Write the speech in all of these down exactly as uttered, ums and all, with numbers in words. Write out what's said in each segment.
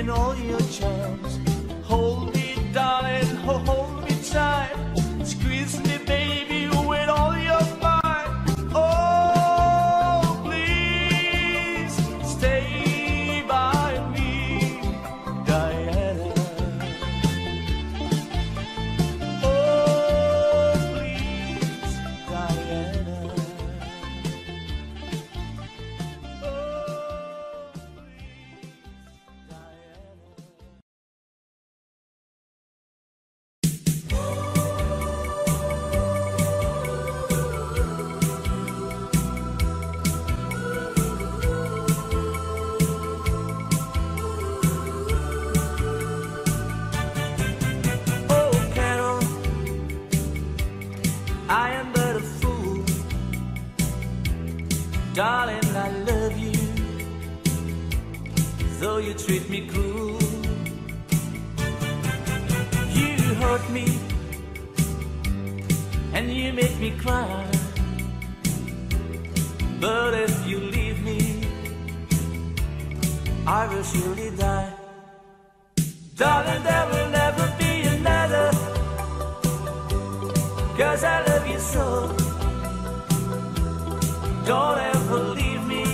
in all your charms. Hold me, darling, hold me tight. Squeeze me, baby, with all your might. Oh, please stay by me, Diana. Oh, please, Diana. Darling, I love you, though you treat me cruel. You hurt me, and you make me cry. But if you leave me, I will surely die. Darling, there will never be another, 'cause I love you so. Don't ever leave me,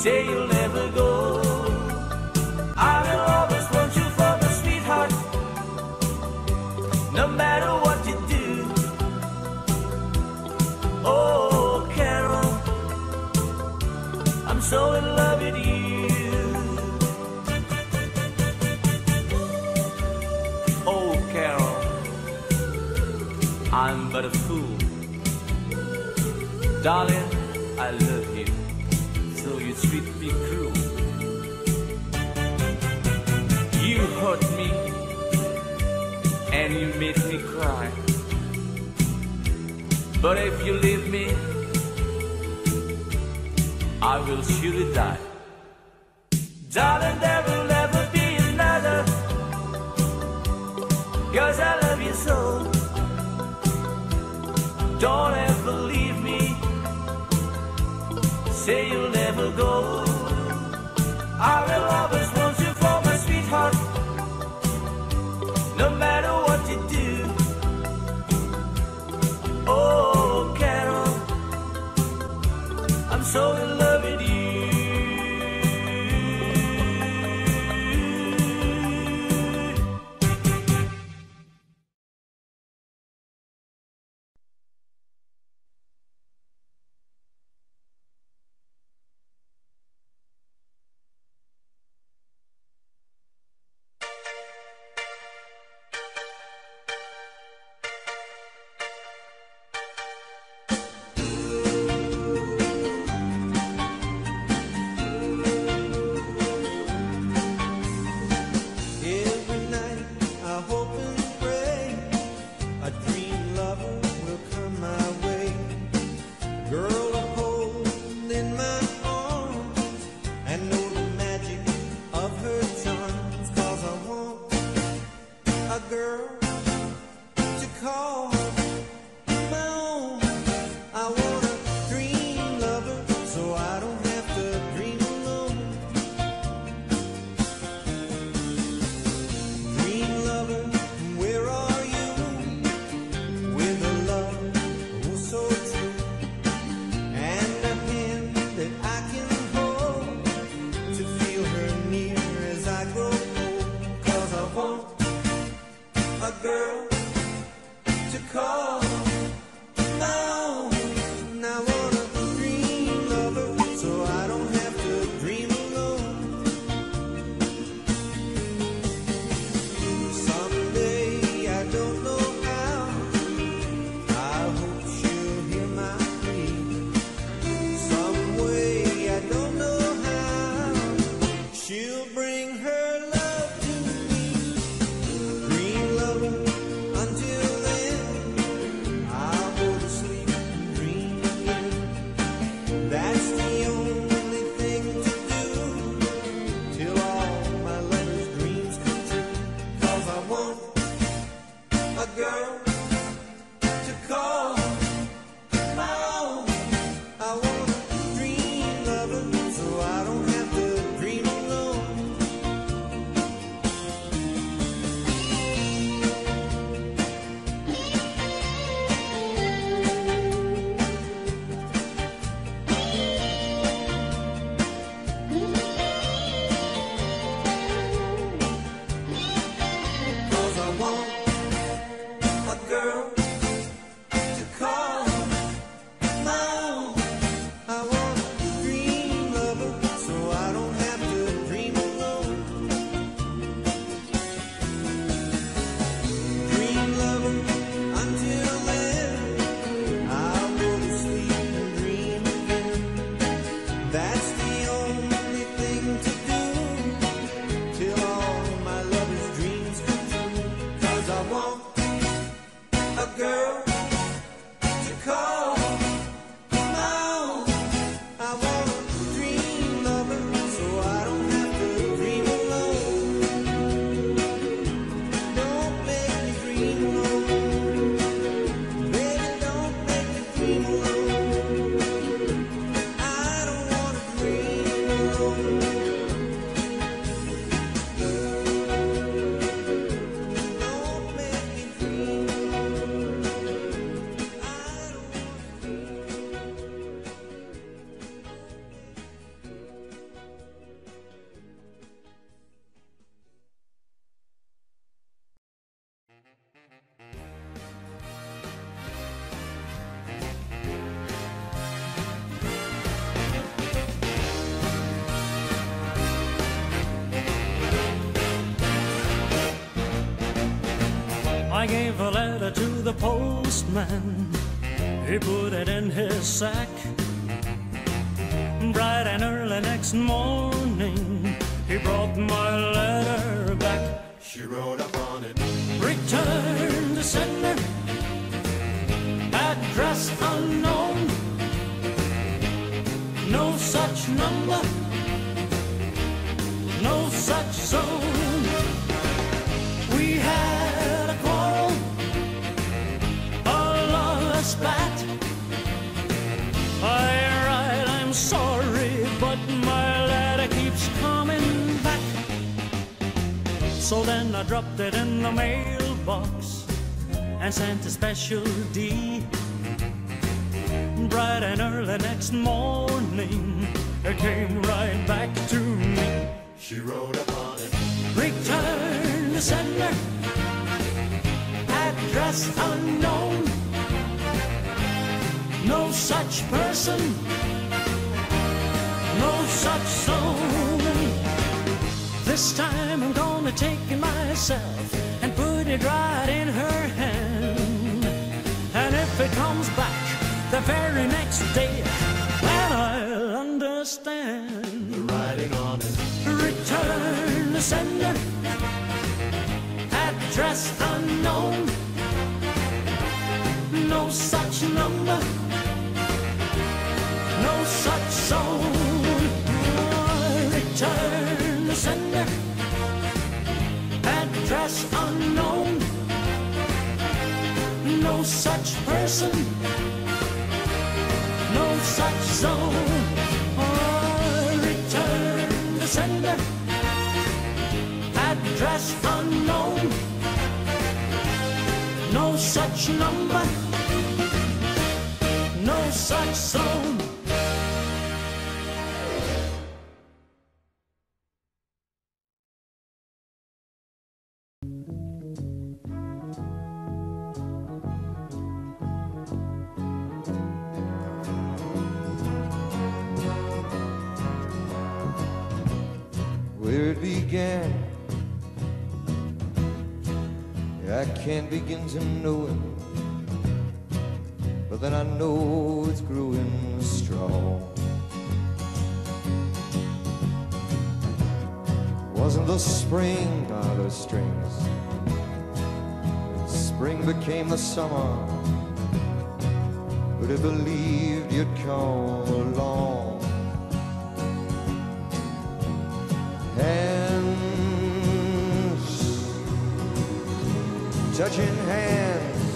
say you'll never go. I will always want you for my sweetheart, no matter what you do. Oh, Carol, I'm so in love with you. Oh, Carol, I'm but a fool. Darling, I love you, though you treat me cruel. You hurt me, and you made me cry. But if you leave me, I will surely die. Darling, there will never be another, 'cause I love you so. Don't ever leave me, say you'll never go. I will always want you for my sweetheart, no matter what you do. Oh, Carol, I'm so in love with you. postman, he put it in his sack. Bright and early next morning, he brought my letter back. She wrote upon it, "Return to sender, address unknown, no such number, no such zone." We had a quarrel, a lawless spat. I write, "I'm sorry, but my letter keeps coming back." So then I dropped it in the mailbox and sent a special D. Bright and early next morning, it came right back to me. She wrote upon it, "Return to sender, address unknown, no such person, no such zone. This time I'm gonna take it myself and put it right in her hand. And if it comes back the very next day, then I'll understand." The writing on it, "Return to sender, address unknown, no such number, no such zone. Return to sender, address unknown, no such person, no such zone. Oh, return the sender, address unknown, no such number, no such zone." I can't begin to know it, but then I know it's growing strong. Wasn't the spring by the strings? Spring became the summer, but I believed you'd come along. And touching hands,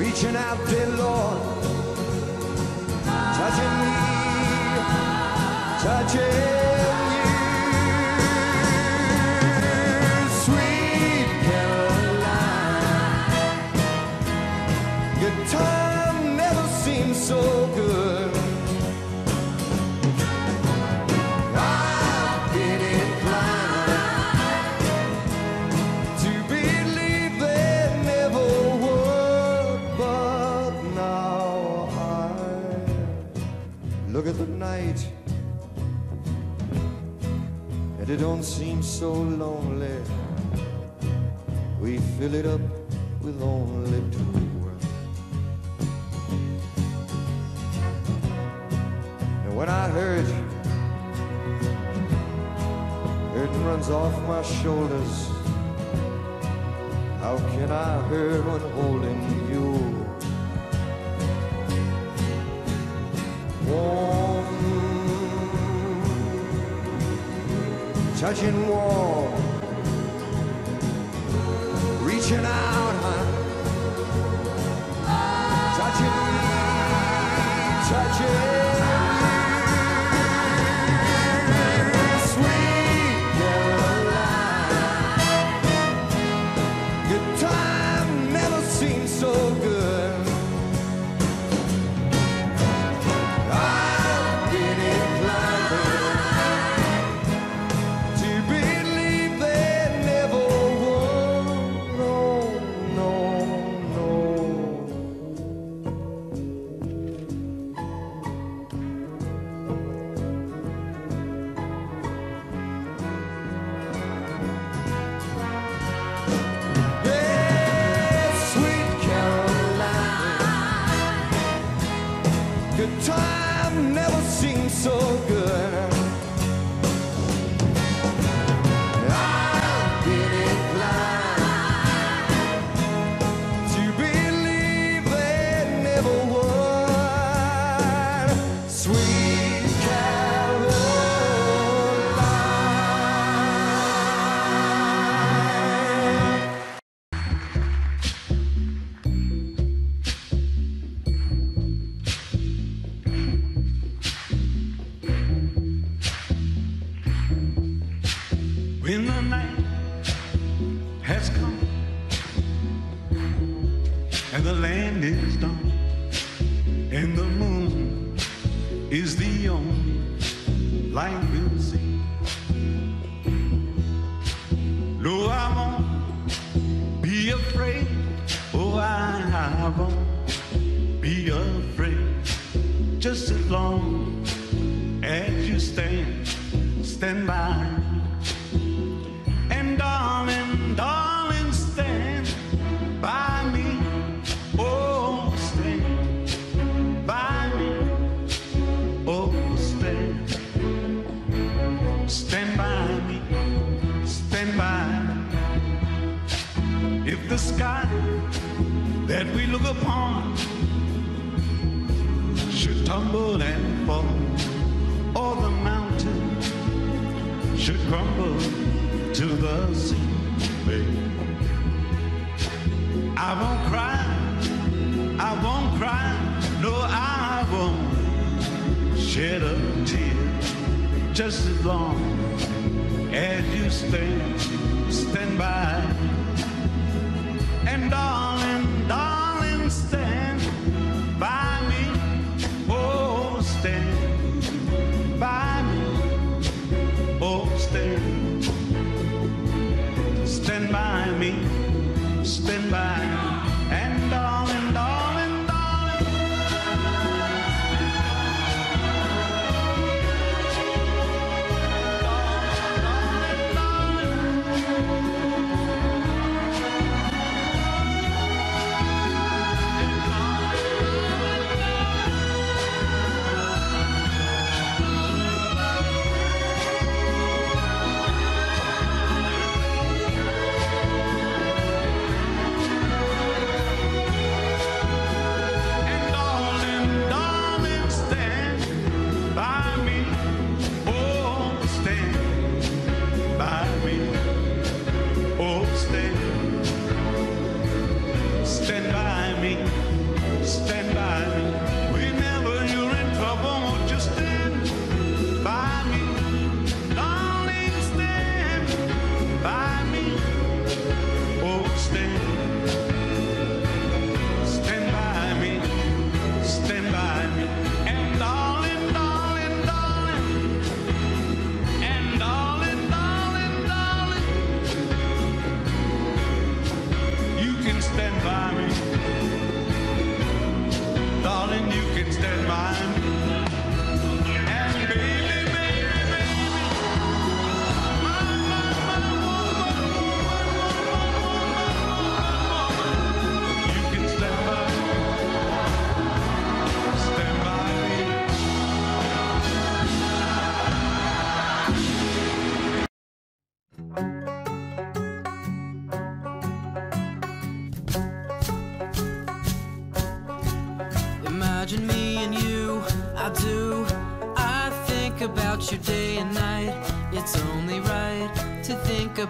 reaching out, dear Lord, touching me, touching you, sweet Caroline. Your time never seemed so good. Look at the night, and it don't seem so lonely. We fill it up with only two. And when I hurt, hurt runs off my shoulders. How can I hurt when holding you? Touching wall, reaching out, huh? Touching me, touching you, sweet Caroline. Your time never seemed so good. I've been inclined to believe land is done, and the moon is the only light we'll see. No, I won't be afraid. Oh, I won't be afraid. Just as long as you stand, stand by. And darling, darling, stand by me. Oh, stand by me. Oh, stand. Stand by me. Stand by me. If the sky that we look upon should tumble and fall, or the mountain should crumble to the sea, babe, I won't cry, I won't cry, no, I won't shed a tear, just as long as you stand, stand by, and darling, darling, stand by me, oh, stand by me, oh, stand, stand by me, stand by me, and darling, darling.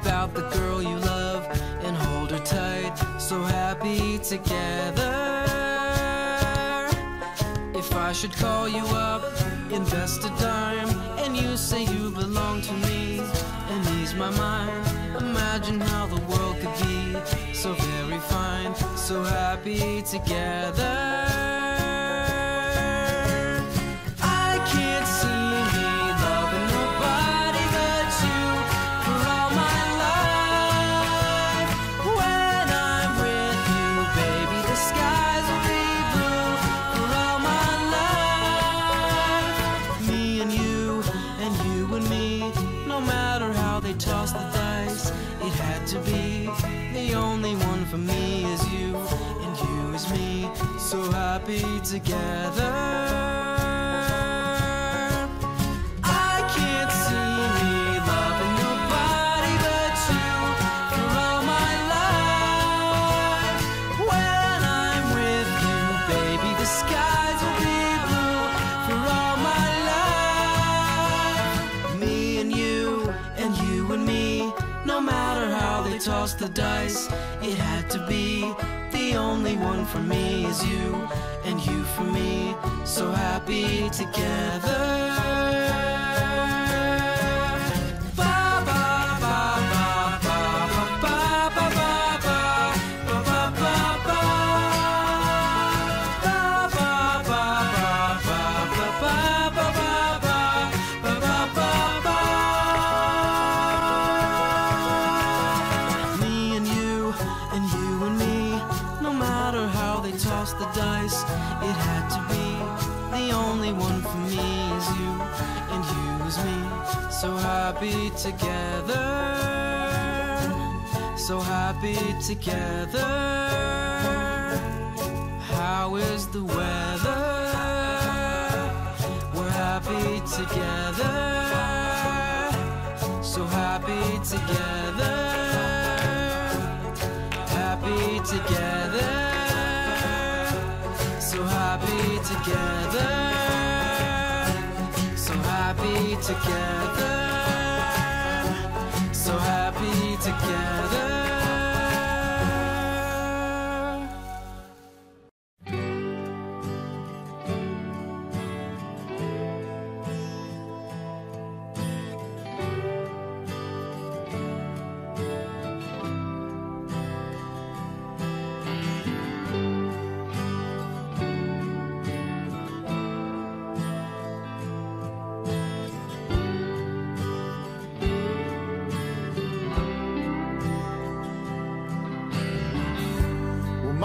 About the girl you love and hold her tight, so happy together. If I should call you up, invest a dime, and you say you belong to me and ease my mind, imagine how the world could be so very fine, so happy together. So happy together. Tossed the dice, it had to be. The only one for me is you, and you for me, so happy together. choice, it had to be. The only one for me is you, and you is me. So happy together, so happy together. How is the weather? We're happy together, so happy together, happy together. So happy together, so happy together, so happy together.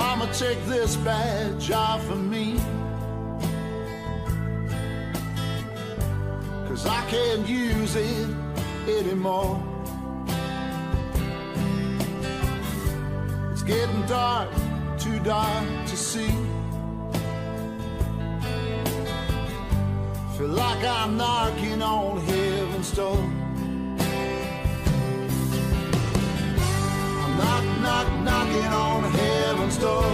Mama, take this badge off of me, 'cause I can't use it anymore. It's getting dark, too dark to see. Feel like I'm knocking on heaven's door. I'm knock, knock, knocking on heaven's door.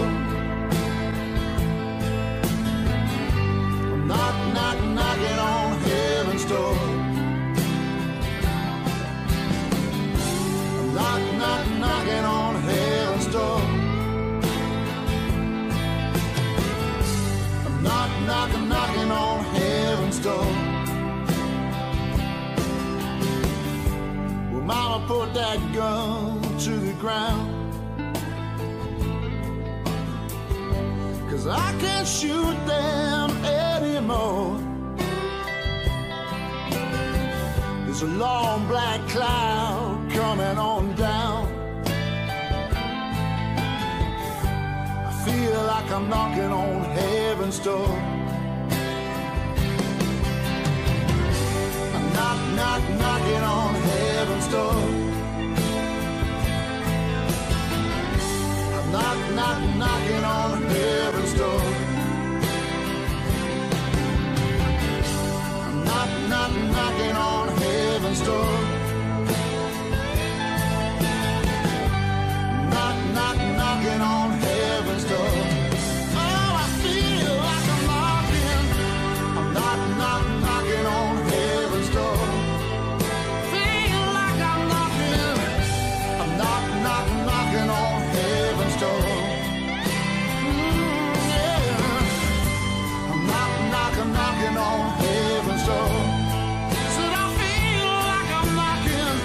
I'm knock, knock, knocking on heaven's door. I'm knock, knock, knocking on heaven's door. I'm knock, knock, knocking on heaven's door. Well, Mama, put that gun to the ground, 'cause I can't shoot them anymore. There's a long black cloud coming on down. I feel like I'm knocking on heaven's door. I'm knock, knock, knocking on heaven's door. I'm knock, knock, knocking on heaven's door. I'm knock, knock, knocking on heaven's door. Knock, knock, knocking on heaven's door. Oh, I feel like I'm knocking. I'm knock, knock, knocking on heaven's door. Feel like I'm knocking. I'm knock, knock, knocking on heaven's door. Knocking on heaven's door. Said I feel like I'm knocking,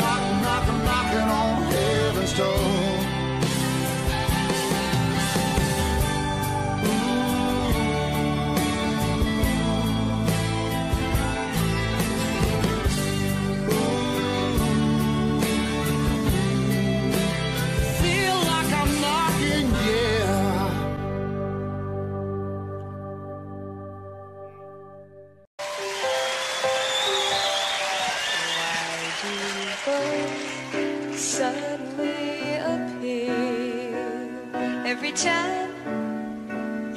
knock, knock, knocking on heaven's door. Suddenly appear every time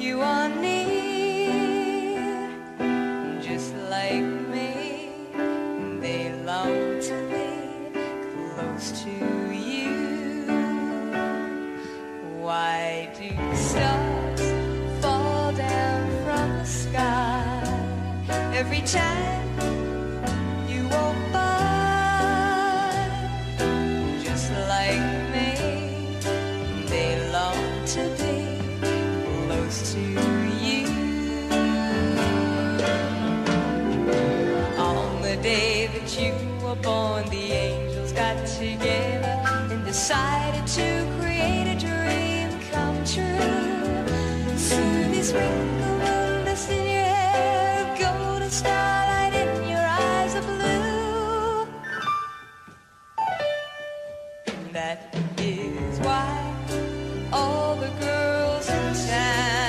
you are near. Just like me, they long to be close to you. Why do stars fall down from the sky every time? Born, the angels got together and decided to create a dream come true. Soon these wrinkle moon dust in your hair, a golden starlight in your eyes of blue. That is why all the girls in town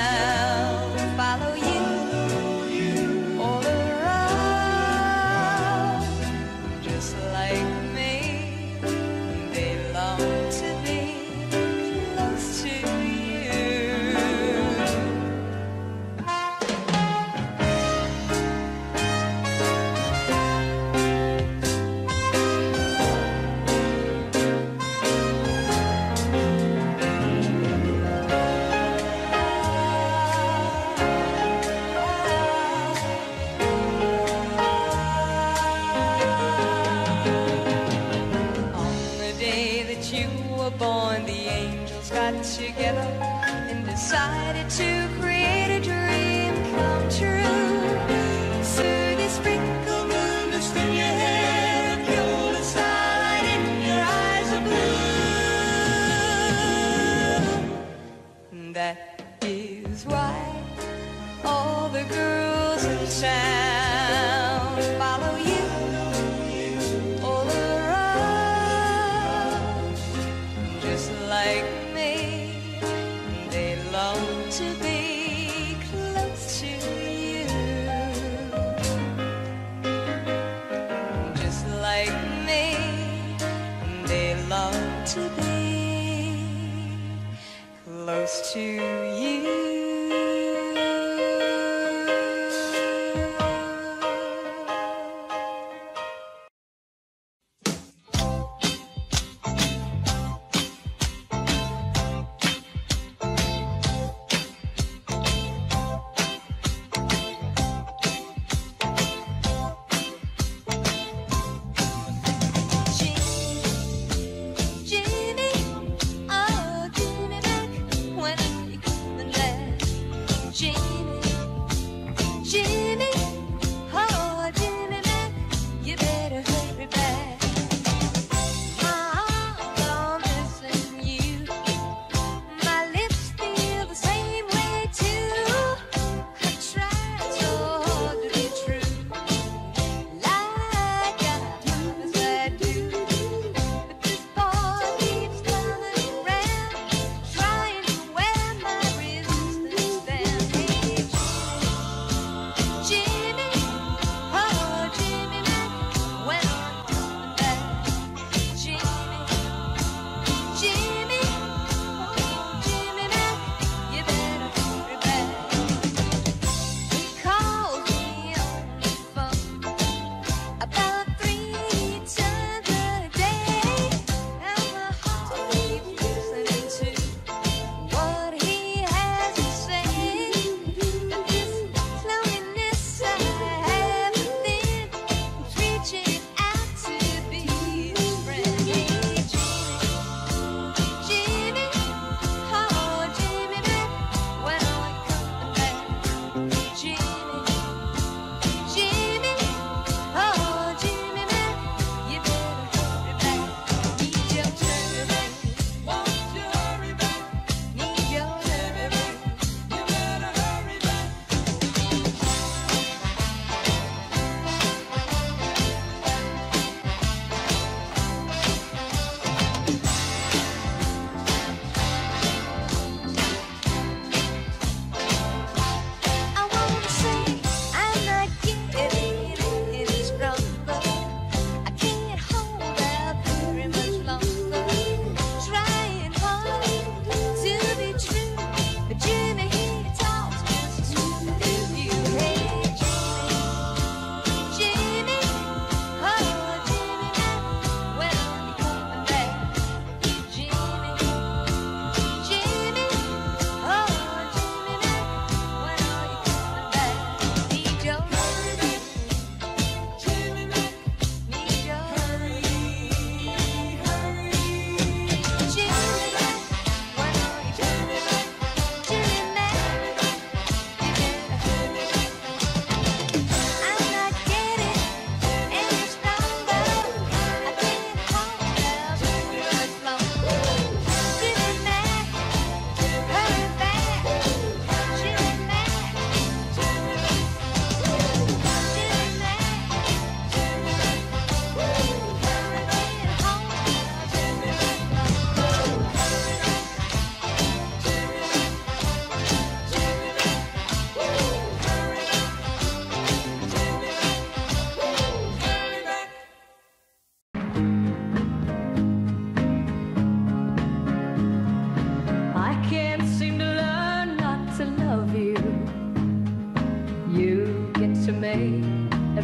decided to create a dream come true. Soon a sprinkle moon just in your head, golden starlight in your eyes are blue. That is why all the girls in town follow you. Like me, they long to be close to you. Just like me, they long to be close to you.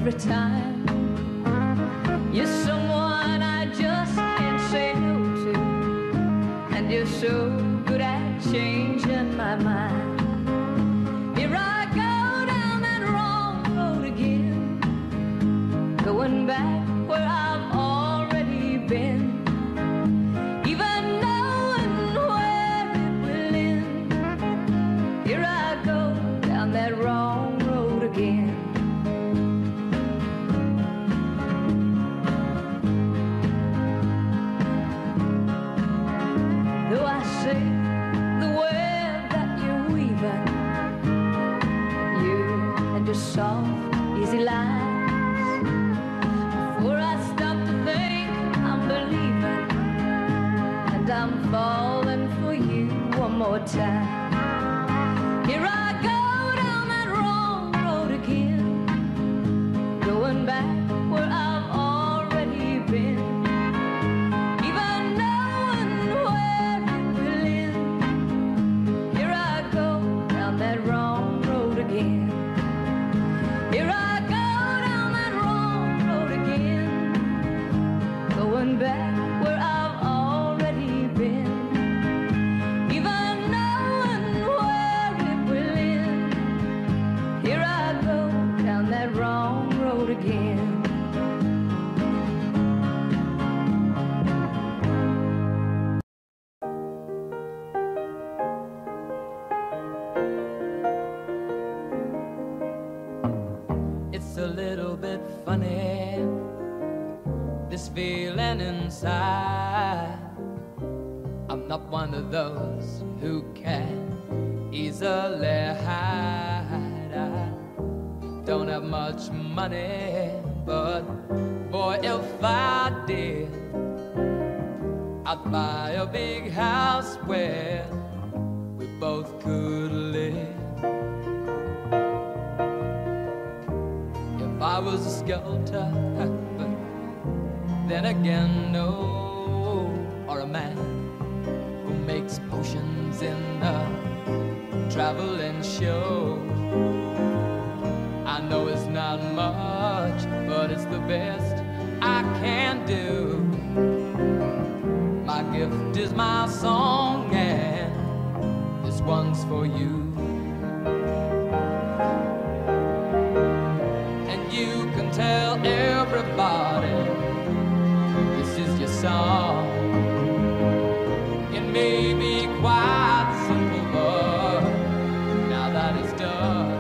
Every time you're someone I just can't say no to, and you're so good at changing my mind. Here I go down that wrong road again, going back where I've already been, even knowing where it will end. to soft, easy lies. Before I stop to think, I'm believing, and I'm falling for you one more time. Here I go down that wrong road again, going back where I've already been. Even knowing where it will end, here I go down that wrong road again. Here I go down that wrong road again, going back where I've already been. Even knowing where it will end, here I go down that wrong road again. Inside, I'm not one of those who can easily hide. I don't have much money, but boy, if I did, I'd buy a big house where we both could live. If I was a skelter, then again, no, or a man who makes potions in a traveling show. I know it's not much, but it's the best I can do. My gift is my song, and this one's for you. And you can tell everybody song. It may be quite simple, but now that it's done,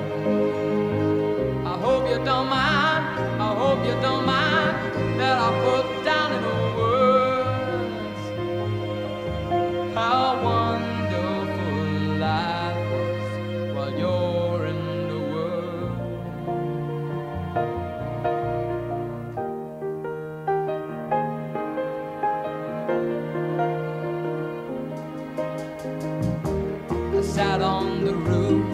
I hope you don't mind, I hope you don't mind that I put down in words how wonderful life was while you're in the world. Sat on the roof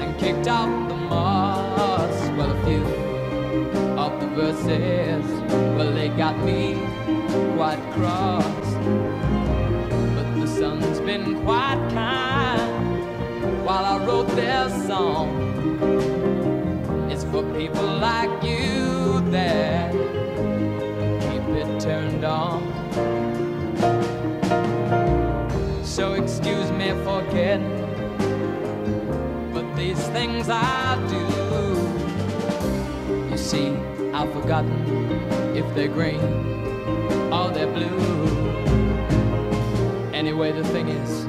and kicked out the moss. Well, a few of the verses, well, they got me quite cross. But the sun's been quite kind while I wrote their song. It's for people like you that keep it turned on. So excuse me for getting, but these things I do, you see, I've forgotten if they're green or they're blue. Anyway, the thing is,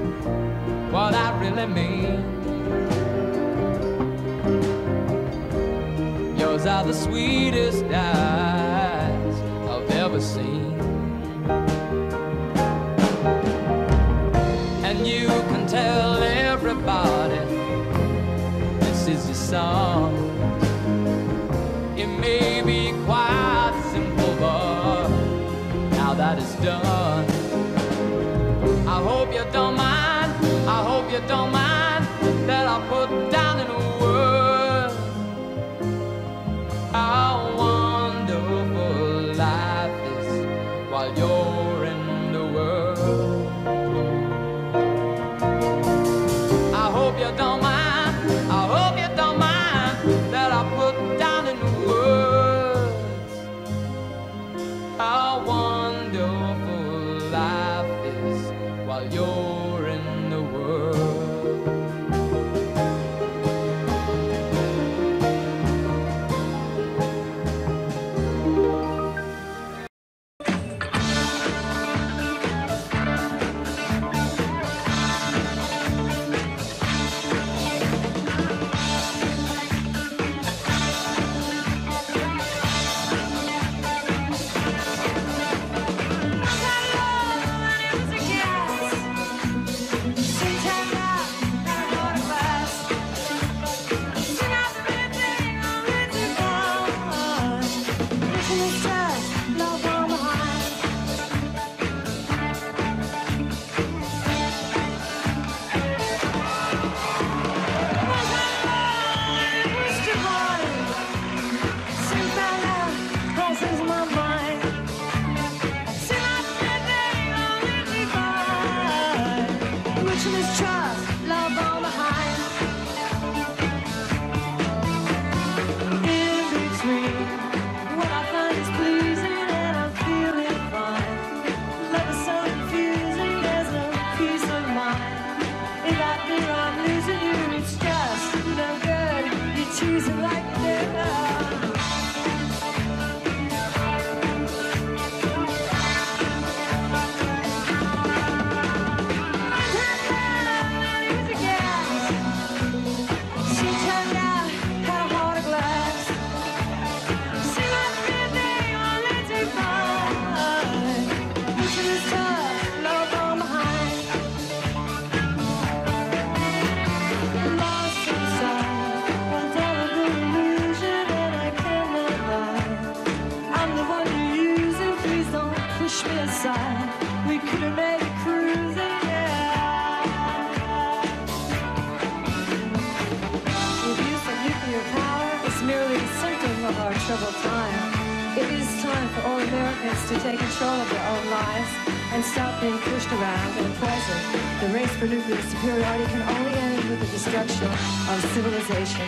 what I really mean, yours are the sweetest eyes I've ever seen. You can tell everybody this is your song. It may be quite simple, but now that it's done, I hope you don't mind, I hope you don't mind that I put down in words how wonderful life is while you're in the world. We could have made it cruising, yeah. The abuse of nuclear power is merely a symptom of our troubled time. It is time for all Americans to take control of their own lives and stop being pushed around and poisoned. The race for nuclear superiority can only end with the destruction of civilization.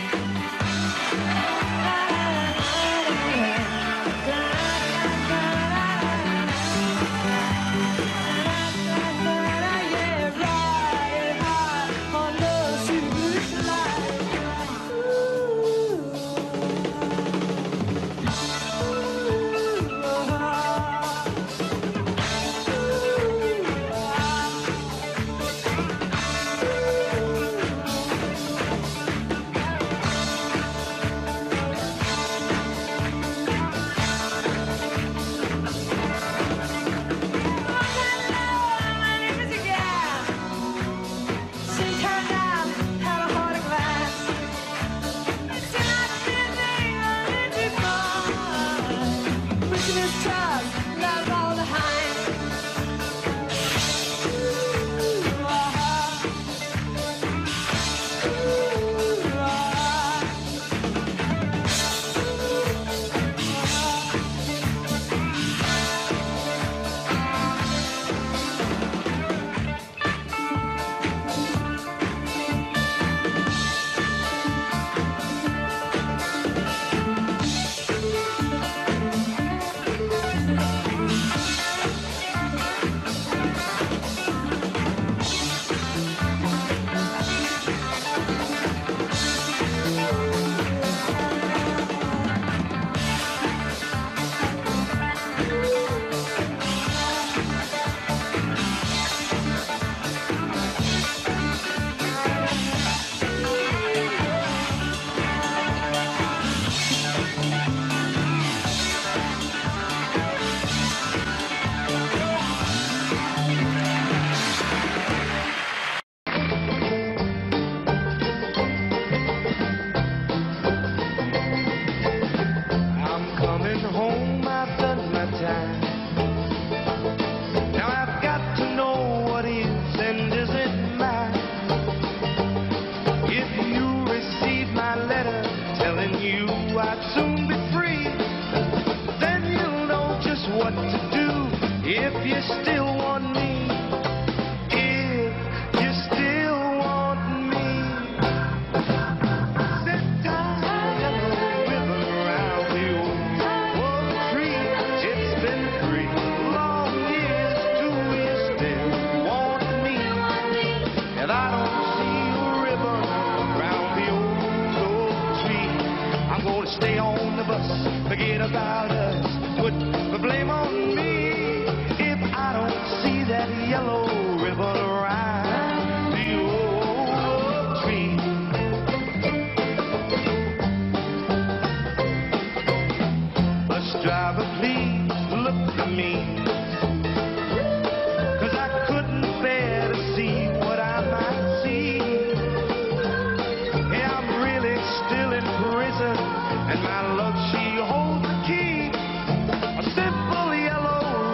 And my love, she holds the key. A simple yellow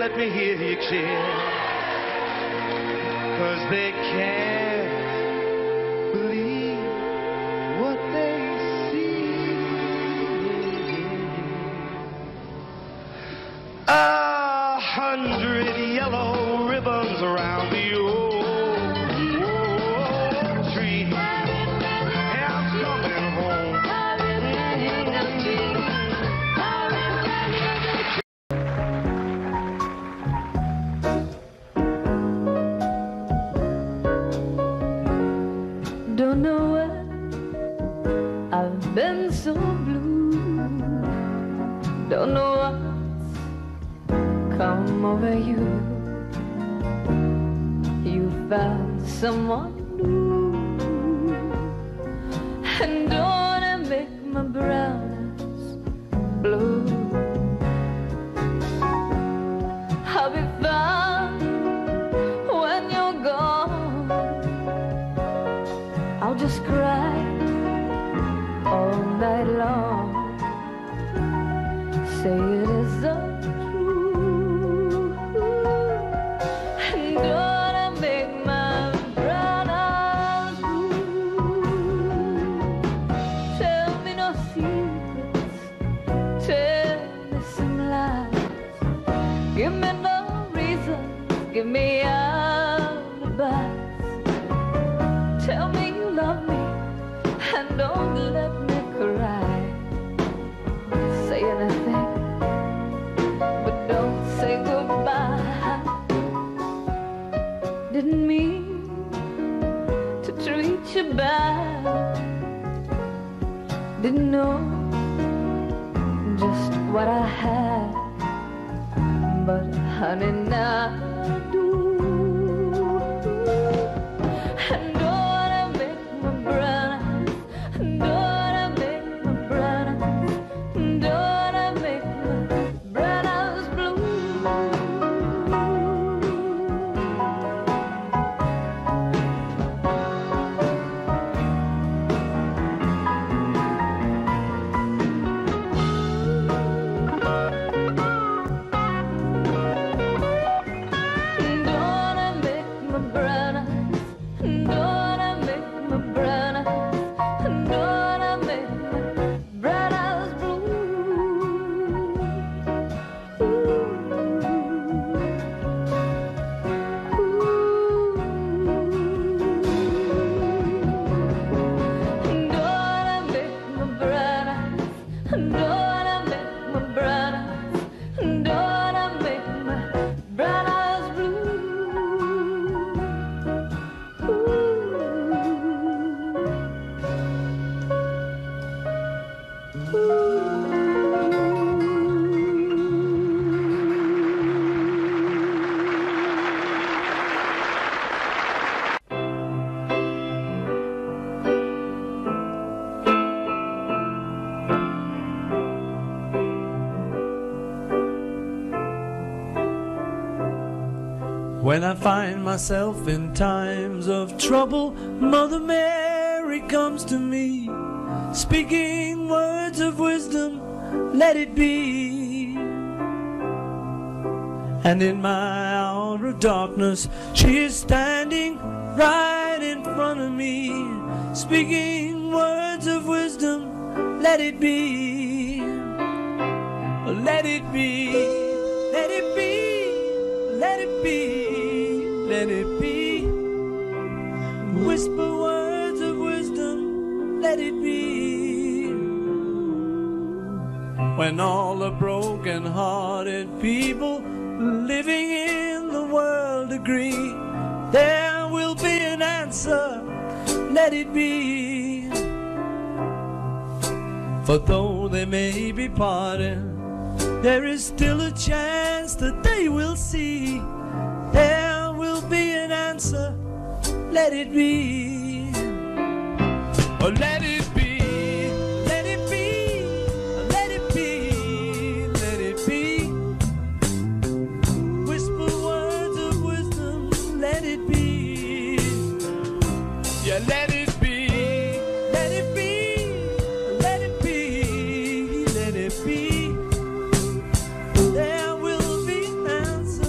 let me hear you cheer, 'cause they can't believe what they see. A hundred yellow ribbons around the old, old tree. Hey, I'm coming home. Don't know what I've been so blue. Don't know what's come over you. You found someone new, and don't I make my brown eyes blue. I'll be fine when you're gone. I'll just cry all night long. Say it is so true. And don't I make my brown eyes blue. Tell me no secrets, tell me some lies. Give me no reasons, give me alibis. Tell me you love me and don't let me cry. Say anything, but don't say goodbye. Didn't mean to treat you bad. Didn't know just what I had, but honey, now I do. When I find myself in times of trouble, Mother Mary comes to me, speaking words of wisdom, let it be. And in my hour of darkness, she is standing right in front of me, speaking words of wisdom, let it be. Let it be, let it be, let it be. Let it be, whisper words of wisdom, let it be. When all the broken-hearted people living in the world agree, there will be an answer, let it be. For though they may be parted, there is still a chance that they will see. There be an answer, let it be. Oh, let it be, let it be, let it be, let it be. Whisper words of wisdom, let it be. Yeah, let it be, let it be, let it be, let it be. There will be an answer.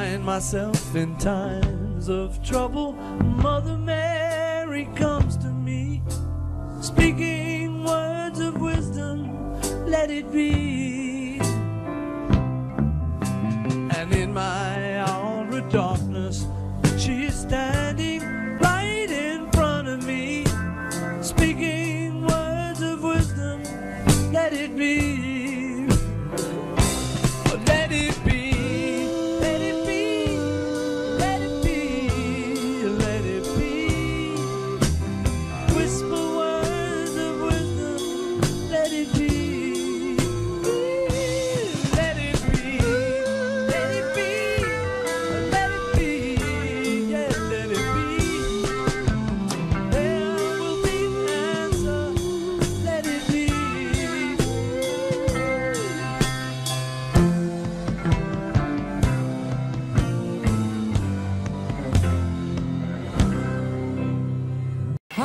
find myself in times of trouble. Mother Mary comes to me, speaking words of wisdom, let it be. And in my hour of darkness, she is standing right in front of me, speaking words of wisdom, let it be.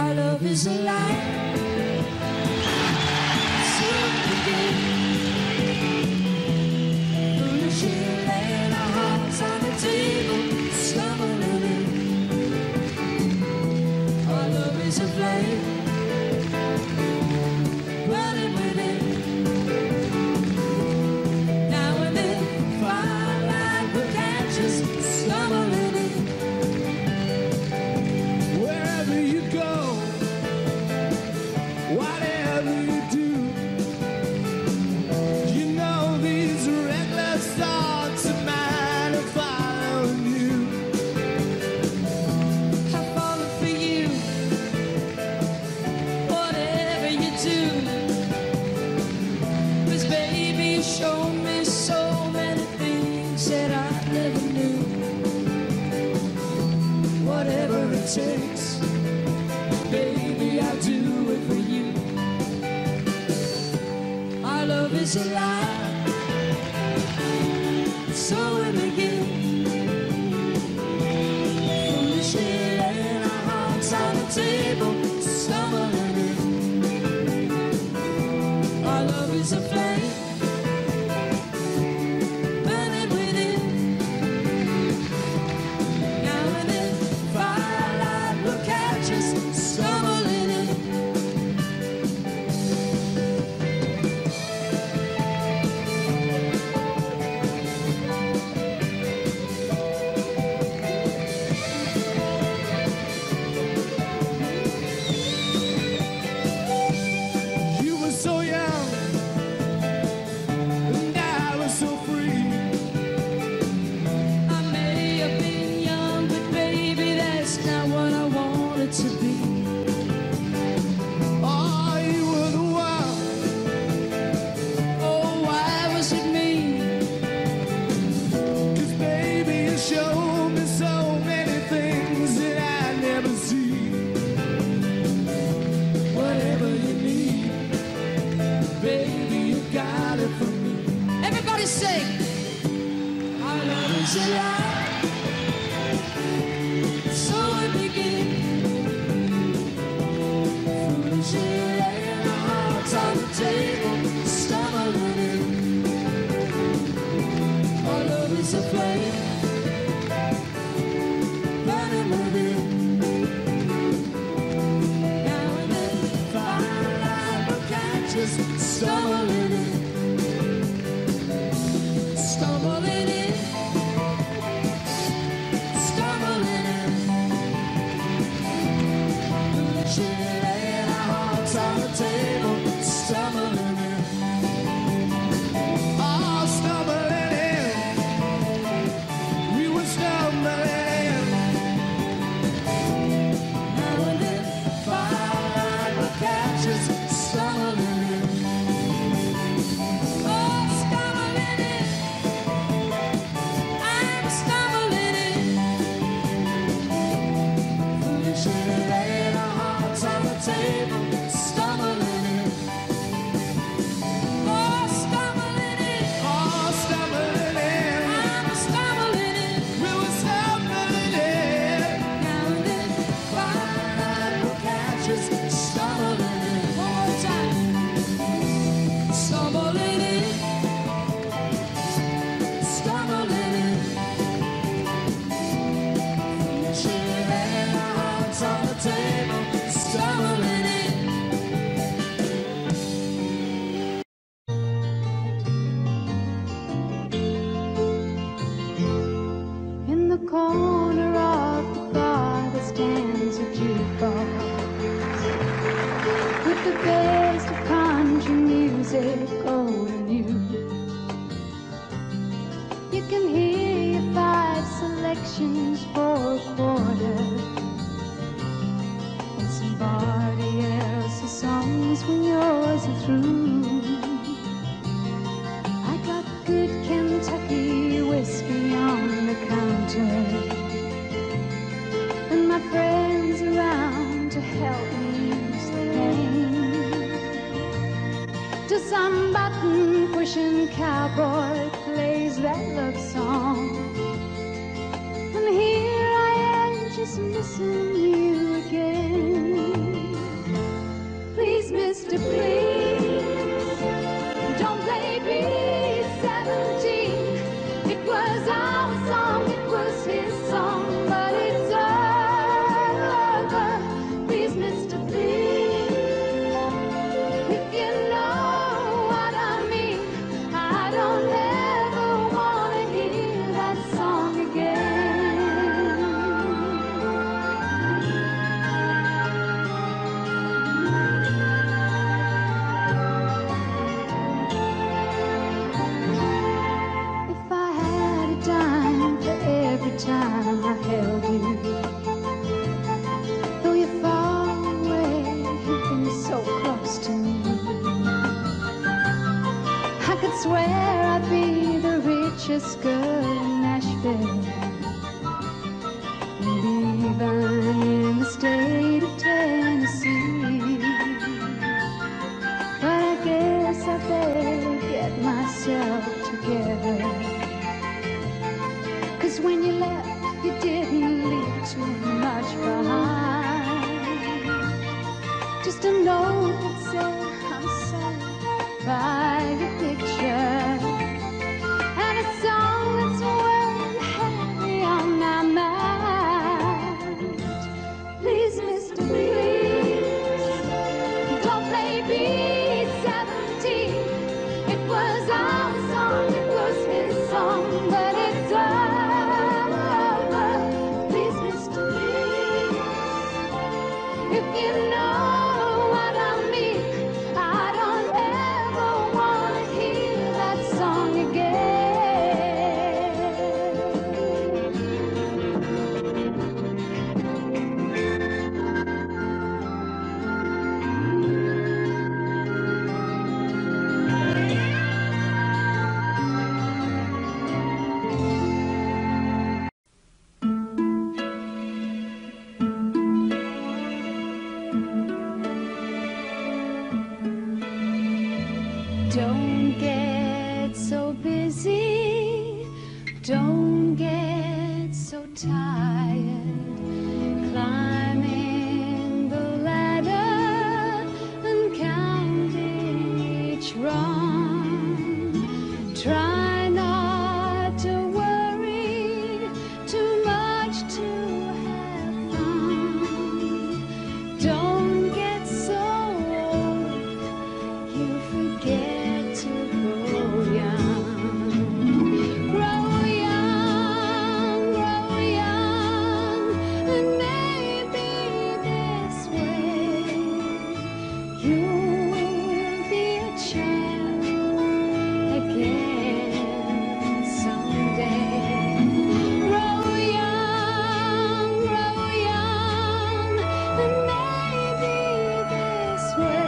Our love is alive, so begin. Only she'll lay our hearts on the table, stumbling in. Our love is a flame. Takes, baby, I'll do it for you. Our love is alive, it's so in the game. Only she laying our hearts on the table, stumbling in. Our love is a flame. Stumbling in, stumbling in. Mission cowboy plays that love song, and here I am just missing you again. Please, mister, please, don't play me seventeen. It was our song, it was his song, but it's over. Please, mister, please, if you know time I held you. Though you're far away, you've been so close to me. I could swear I'd be the richest girl in Nashville, maybe even in the state of Tennessee. But I guess I better get myself together, 'cause when you left, you didn't leave too much behind. Just a note that said, "I'm sorry," by your picture, and a song that's weighing heavy on my mind. Please, mister, please, don't play me seventeen. It was our song, it was his song, but it's ours. Don't get so busy, don't get so tired, climbing the ladder and counting each wrong. Try not to worry too much to have fun. Don't get so old, you forget to grow young, grow young, grow young, and maybe this way you will be a child again someday. Grow young, grow young, and maybe this way.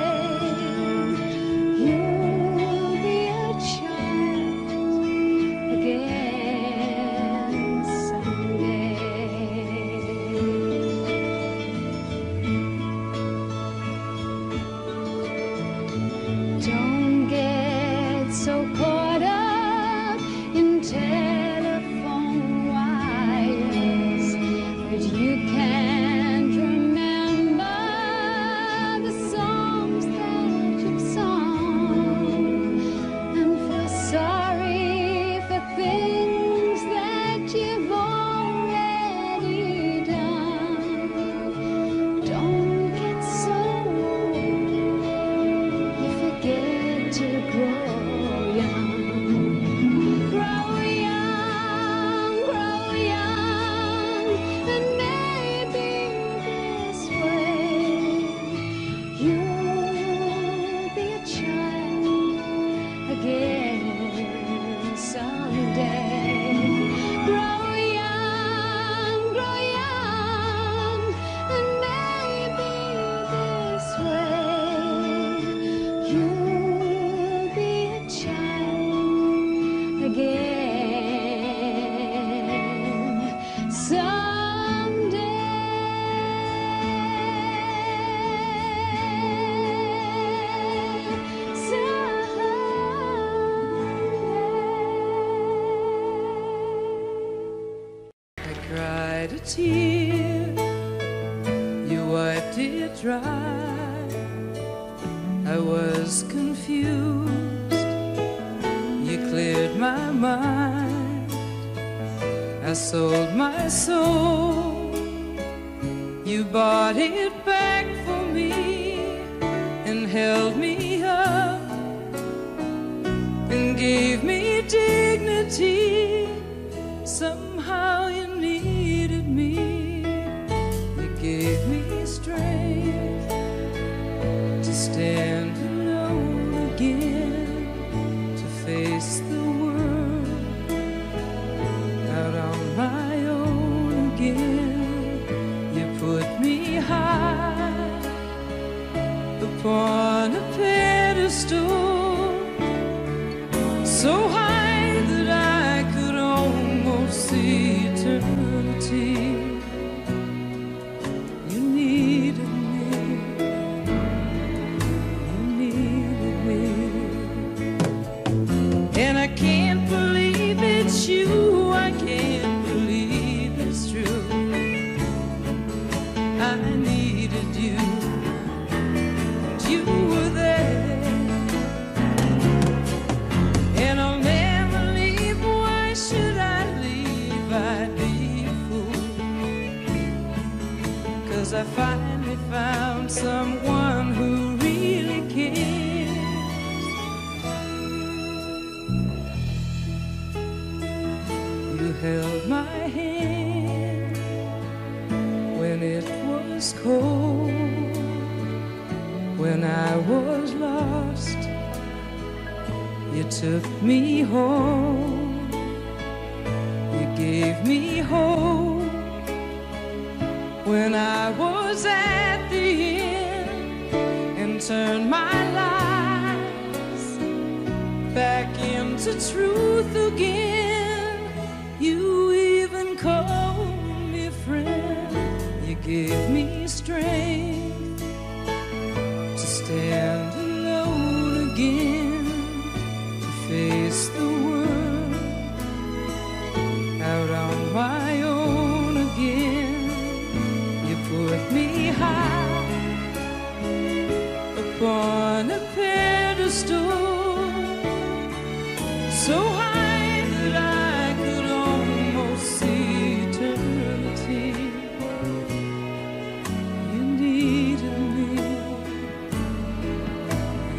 Someday, someday. cried a tear, you wiped it dry. I was confused, you cleared my mind. I sold my soul, you bought it back for me and held me up and gave me dignity. Somehow you needed me, you gave me strength to stand alone again, to face the world out on my own again. You put me high upon a pedestal, so high eternity. You needed me, you needed me. And I can't believe it's you, I can't believe it's true. I needed you, and you were there. And I'll never leave, why should I? I'd be a fool, 'cause I finally found someone who really cares. You held my hand when it was cold, when I was lost, you took me home. Gave me hope when I was at the end, and turned my lies back into truth again. You even called me friend, you gave me strength to stand alone again, to face the my own again. You put me high upon a pedestal, so high that I could almost see eternity. You needed me,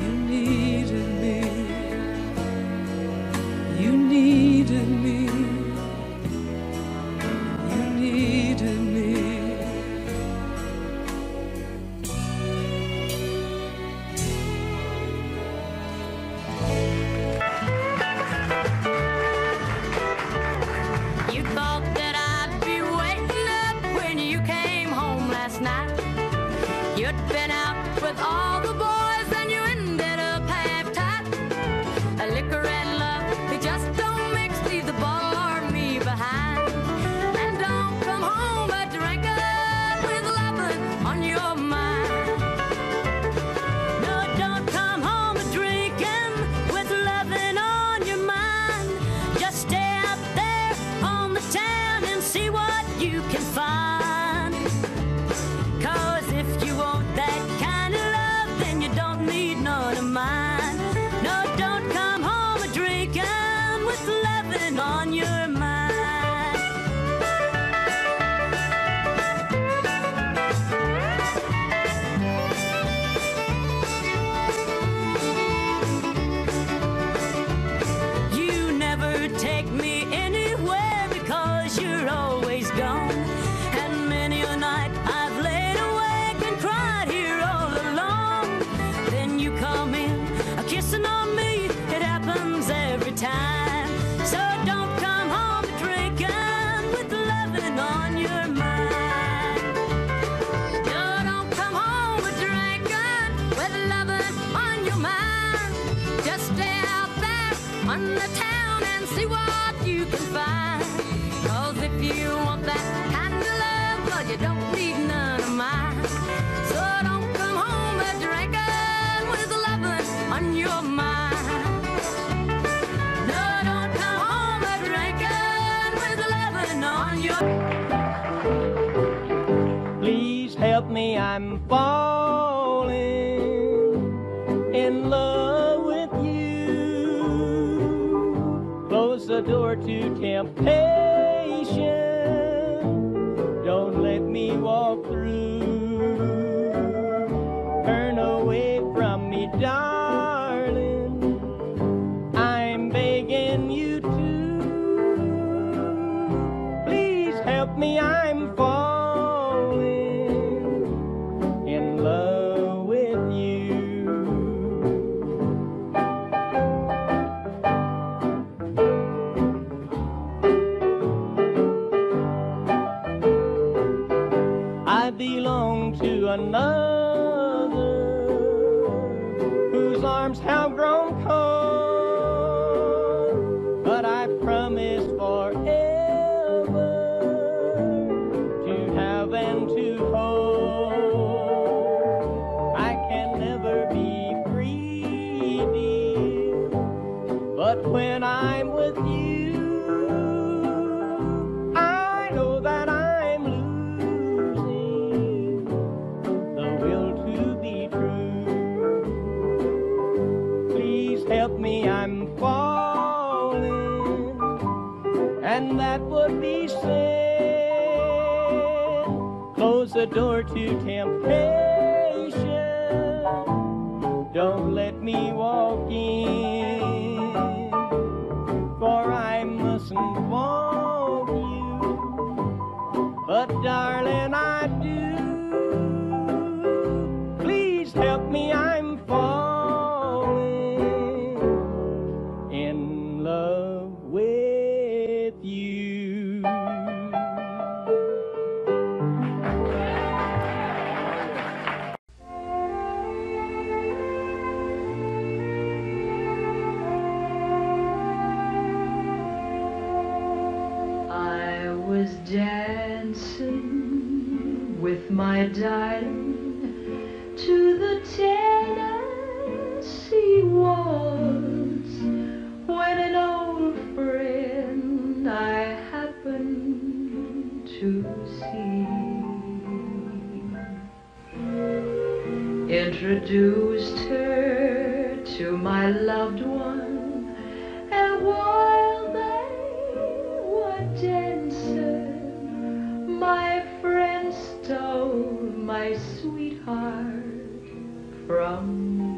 you needed me, you needed me. Thank you. help me, I'm falling in love with you. Close the door to temptation, don't let me walk through. Turn away from me, darling, I'm begging you to. Please help me, I'm falling to another, whose arms have grown cold, but I promise forever to have and to hold. I can never be greedy, but when I'm with you, help me, I'm falling, and that would be sad. Close the door to temptation, don't let me walk in, for I mustn't want you, but darling I do. Please help me, I'm falling in love with you. I was dancing with my darling to the Tennessee waltz, when an old friend I happened to see introduced her to my loved one, and while they were dancing, my friend stole my sweetheart from me.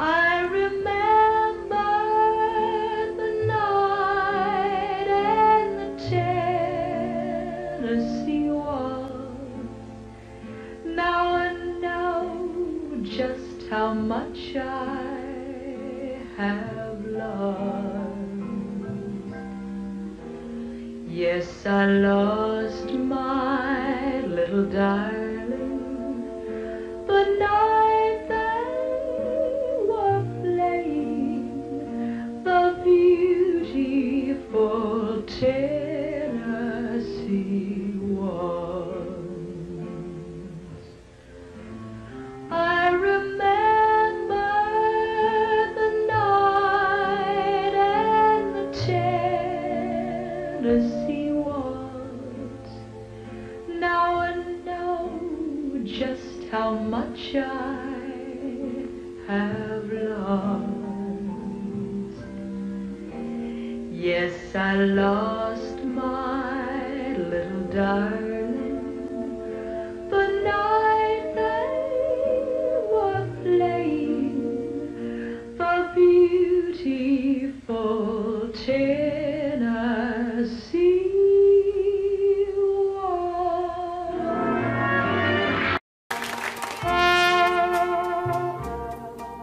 I remember the night and the Tennessee waltz. Now I know just how much I have lost. Yes, I lost my little darling, but now Tennessee waltz. I remember the night and the Tennessee waltz. Now I know just how much I have lost. Yes, I lost my little darling, the night they were playing the beautiful Tennessee.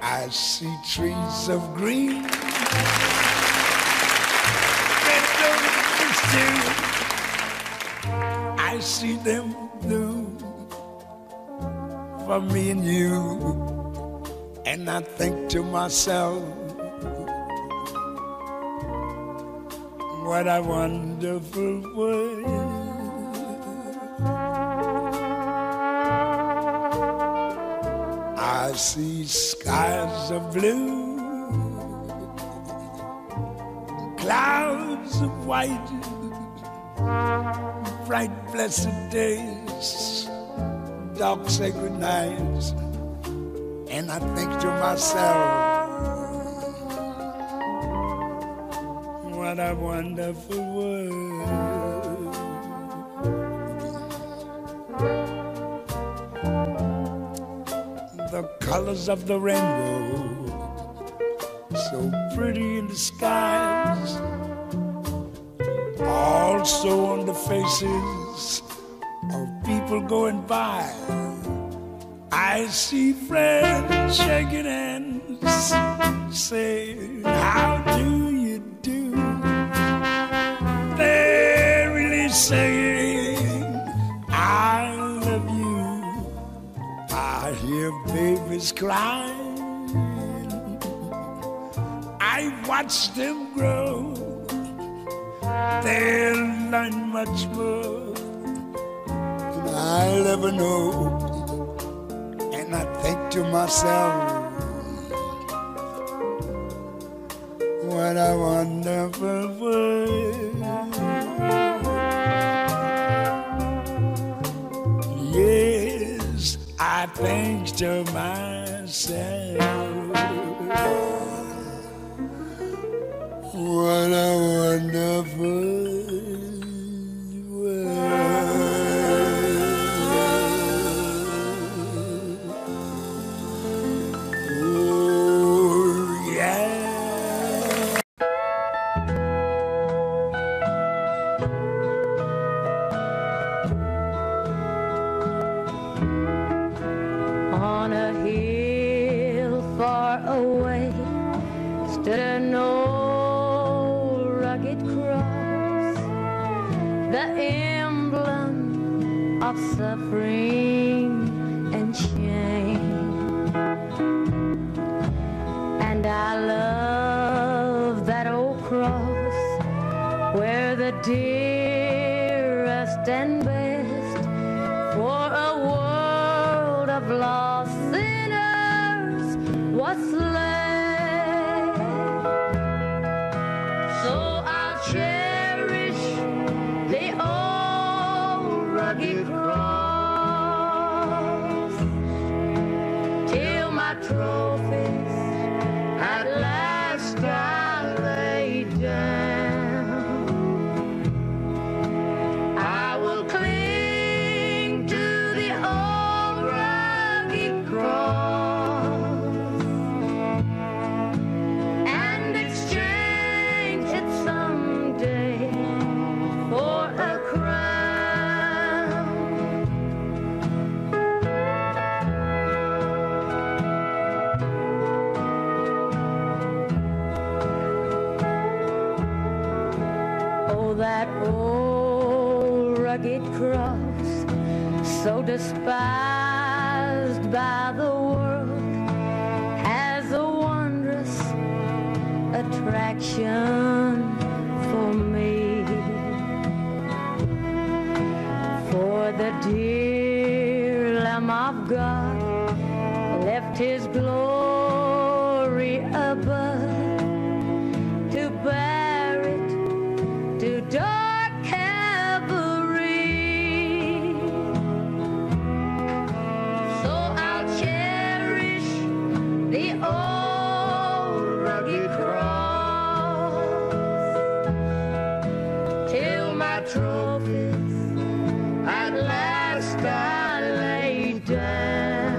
I see trees of green, I see them blue for me and you, and I think to myself, what a wonderful world. I see skies of blue, clouds of white, bright, blessed days, dark, sacred nights, and I think to myself, what a wonderful world. The colors of the rainbow, so pretty in the skies, also on the faces of people going by. I see friends shaking hands, saying, how do you do? They're really saying, I love you. I hear babies crying. I watch them grow. They'll learn much more than I'll ever know. And I think to myself, what a wonderful world. Yes, I think to myself, what a wonderful suffering and shame. And I love that old cross where the dearest and best for a world of lost sinners was slain. So I'll cherish the old rugged cross trophies at last I lay down. I will cling to the old rugged cross and exchange it someday for a crown. That old rugged cross, so despised by the world, has a wondrous attraction for me. For the dear Lamb of God left his glory above. Dark Calvary. So I'll cherish the old rugged cross till my trophies at last I lay down.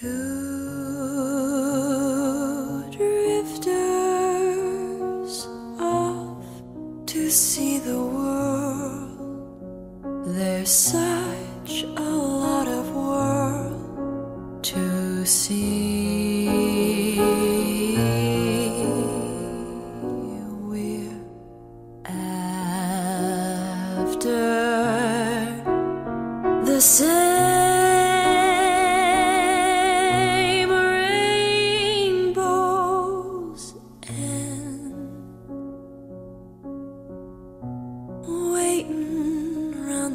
Two drifters off to see the world. There's such a lot of world to see. We're after the same.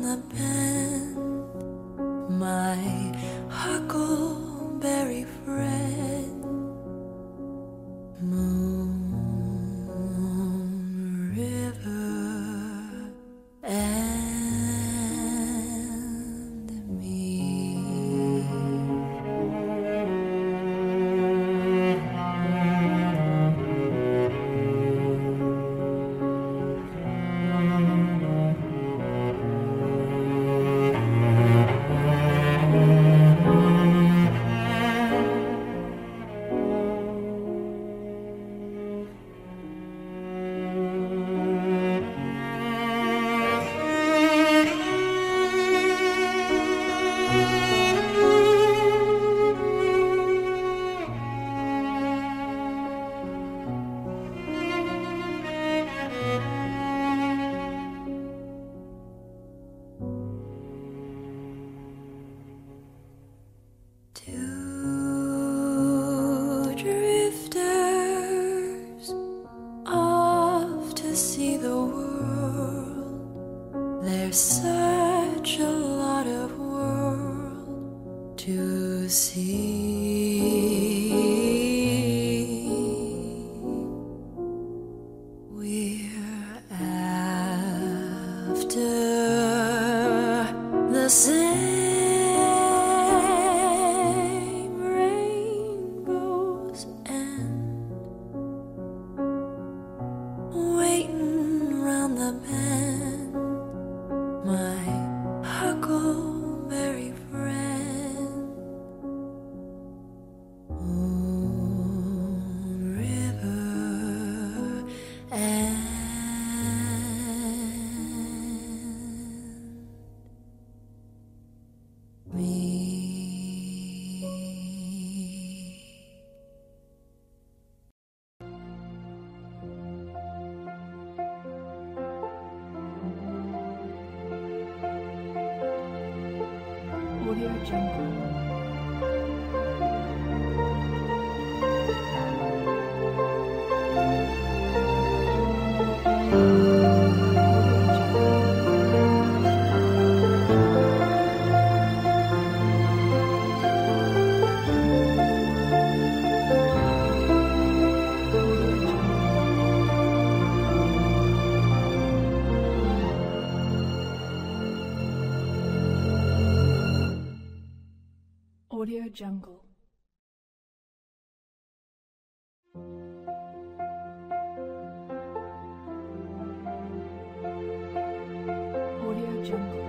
The bend, my huckleberry friend, Moon River and me. See the world, there's such a lot of world to see. We're after the same rainbows and waiting round the bend, my huckleberry friend, Moon River and me. Audio Jungle. Audio Jungle. Audio Jungle.